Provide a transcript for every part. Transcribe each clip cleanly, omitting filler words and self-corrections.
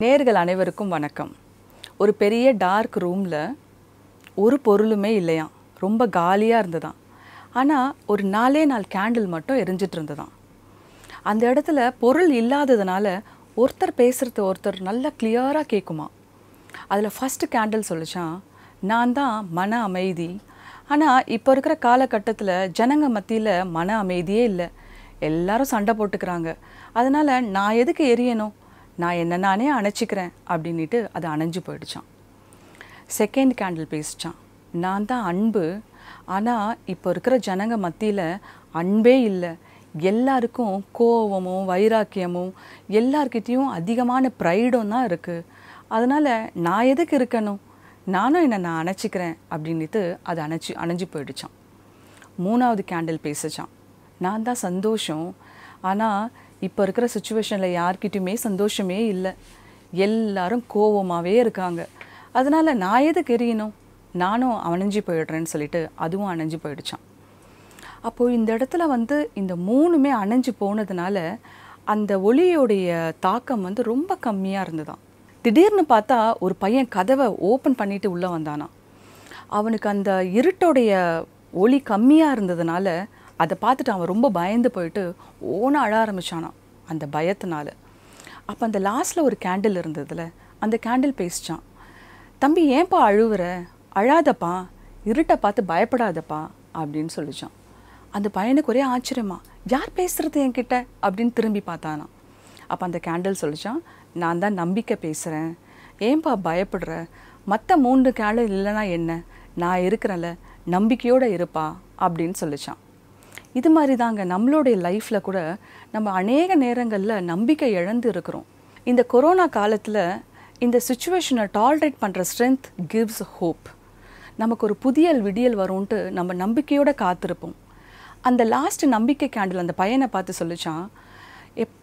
நேயர்கள் அனைவருக்கும் வணக்கம். ஒரு பெரிய டார்க் ரூம்ல ஒரு பொருளுமே இல்லையா, ரொம்ப காலியா இருந்ததாம். ஆனா ஒரு நாலே நாள் கேண்டில் மட்டும் எரிஞ்சிட்டு இருந்ததாம். அந்த இடத்துல பொருள் இல்லாததனால ஒருத்தர் பேசுறது ஒருத்தர் நல்லா கிளியரா கேக்குமா. அதுல ஃபர்ஸ்ட் கேண்டில் சொல்லுச்சான், நான் தான் மன அமைதி. ஆனா இப்போ இருக்கிற காலகட்டத்துல ஜனங்க மத்தியில மன அமைதியே இல்லை, எல்லாரும் சண்டை போட்டுக்கிறாங்க. அதனால நான் எதுக்கு எரியணும், நான் என்ன நானே அணைச்சிக்கிறேன் அப்படின்ட்டு அது அணைஞ்சு போயிடுச்சான். செகண்ட் கேண்டில் பேசிச்சான், நான் தான் அன்பு. ஆனால் இப்போ இருக்கிற ஜனங்க மத்தியில் அன்பே இல்லை, எல்லாருக்கும் கோபமும் வைராக்கியமும் எல்லார்கிட்டையும் அதிகமான ப்ரைடும் தான் இருக்குது. அதனால் நான் எதுக்கு இருக்கணும், நானும் என்னை நான் அணைச்சிக்கிறேன் அப்படின்ட்டு அது அணைஞ்சு போயிடுச்சான். மூணாவது கேண்டில் பேசிச்சான், நான் தான் சந்தோஷம். ஆனால் இப்போ இருக்கிற சுச்சுவேஷனில் யார்கிட்டையுமே சந்தோஷமே இல்லை, எல்லாரும் கோபமாகவே இருக்காங்க. அதனால் நான் எதுக்கு எரியணும், நானும் அணைஞ்சு போயிடுறேன்னு சொல்லிட்டு அதுவும் அணைஞ்சு போயிடுச்சான். அப்போது இந்த இடத்துல இந்த மூணுமே அணைஞ்சு போனதுனால அந்த ஒளியோடைய தாக்கம் ரொம்ப கம்மியாக இருந்ததாம். திடீர்னு பார்த்தா ஒரு பையன் கதவை ஓப்பன் பண்ணிட்டு உள்ளே வந்தானான். அவனுக்கு அந்த இருட்டோடைய ஒளி கம்மியாக இருந்ததுனால அதை பார்த்துட்டு அவன் ரொம்ப பயந்து போயிட்டு ஓன அழ ஆரம்பிச்சானான் அந்த பயத்தினால. அப்போ அந்த லாஸ்ட்டில் ஒரு கேண்டில் இருந்ததுல அந்த கேண்டில் பேசிச்சான், தம்பி ஏன்பா அழுவுற, அழாதப்பா, இருட்டை பார்த்து பயப்படாதப்பா அப்படின்னு சொல்லிச்சான். அந்த பையனுக்கு ஒரே ஆச்சரியமா, யார் பேசுகிறது என்கிட்ட அப்படின்னு திரும்பி பார்த்தானான். அப்போ அந்த கேண்டில் சொல்லிச்சான், நான் தான் நம்பிக்கை பேசுகிறேன், ஏன்பா பயப்படுற, மற்ற மூன்று கேண்டில் இல்லைனா என்ன, நான் இருக்கிறேன்ல, நம்பிக்கையோடு இருப்பா அப்படின்னு சொல்லிச்சான். இது மாதிரி தாங்க நம்மளுடைய லைஃப்பில் கூட நம்ம அநேக நேரங்களில் நம்பிக்கை இழந்து இருக்கிறோம். இந்த கொரோனா காலத்தில் இந்த சுச்சுவேஷனை டாலரேட் பண்ணுற ஸ்ட்ரென்த் கிவ்ஸ் ஹோப். நமக்கு ஒரு புதிய விடியல் வரும்ன்ட்டு நம்ம நம்பிக்கையோடு காத்திருப்போம். அந்த லாஸ்ட் நம்பிக்கை கேண்டில் அந்த பையனை பார்த்து சொல்லிச்சான்,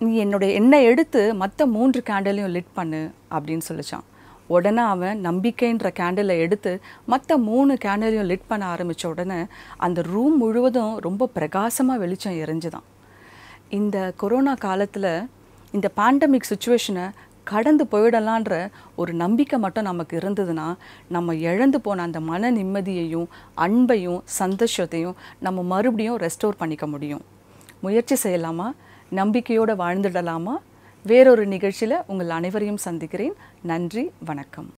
நீ என்னை எடுத்து மற்ற மூன்று கேண்டிலையும் லிட் பண்ணு அப்படின்னு சொல்லிச்சான். உடனே அவன் நம்பிக்கைன்ற கேண்டிலை எடுத்து மற்ற 3 கேண்டிலையும் லிட் பண்ண ஆரம்பித்த உடனே அந்த ரூம் முழுவதும் ரொம்ப பிரகாசமாக வெளிச்சம் எரிஞ்சுதான். இந்த கொரோனா காலத்தில் இந்த பேண்டமிக் சுச்சுவேஷனை கடந்து போயிடலான்ற ஒரு நம்பிக்கை மட்டும் நமக்கு இருந்ததுன்னா நம்ம இழந்து போன அந்த மன நிம்மதியையும் அன்பையும் சந்தோஷத்தையும் நம்ம மறுபடியும் ரெஸ்டோர் பண்ணிக்க முடியும். முயற்சி செய்யலாமா, நம்பிக்கையோடு வாழ்ந்துடலாமா? வேறொரு நிகழ்ச்சியில் உங்கள் அனைவரையும் சந்திக்கிறேன். நன்றி, வணக்கம்.